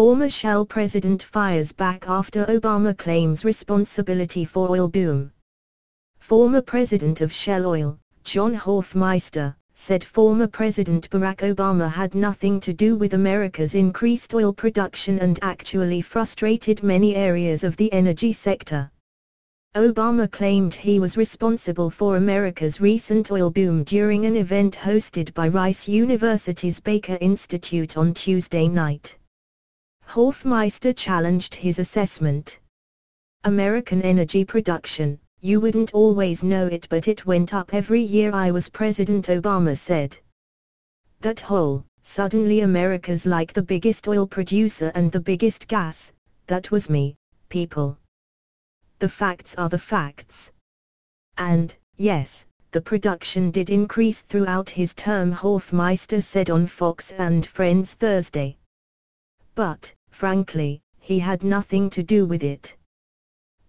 Former Shell president fires back after Obama claims responsibility for oil boom. Former president of Shell Oil, John Hofmeister, said former President Barack Obama had nothing to do with America's increased oil production and actually frustrated many areas of the energy sector. Obama claimed he was responsible for America's recent oil boom during an event hosted by Rice University's Baker Institute on Tuesday night. Hofmeister challenged his assessment. American energy production, you wouldn't always know it, but it went up every year I was president, Obama said. That whole, suddenly America's like the biggest oil producer and the biggest gas, that was me, people. The facts are the facts. And, yes, the production did increase throughout his term, Hofmeister said on Fox and Friends Thursday. But, frankly, he had nothing to do with it.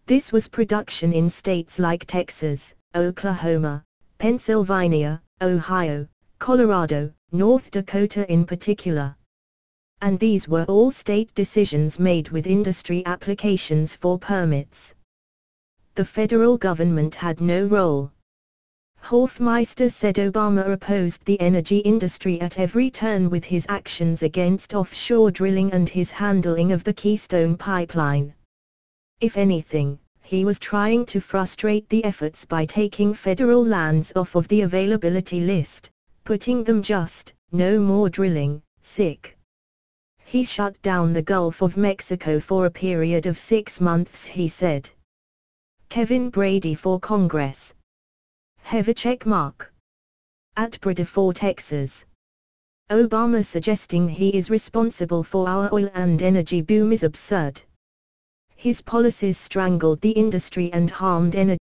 This was production in states like Texas, Oklahoma, Pennsylvania, Ohio, Colorado, North Dakota in particular. And these were all state decisions made with industry applications for permits. The federal government had no role. Hofmeister said Obama opposed the energy industry at every turn with his actions against offshore drilling and his handling of the Keystone Pipeline. If anything, he was trying to frustrate the efforts by taking federal lands off of the availability list, putting them just, no more drilling, sick. He shut down the Gulf of Mexico for a period of 6 months, he said. Kevin Brady for Congress. Heavy check mark. At Brady for Texas. Obama suggesting he is responsible for our oil and energy boom is absurd. His policies strangled the industry and harmed energy.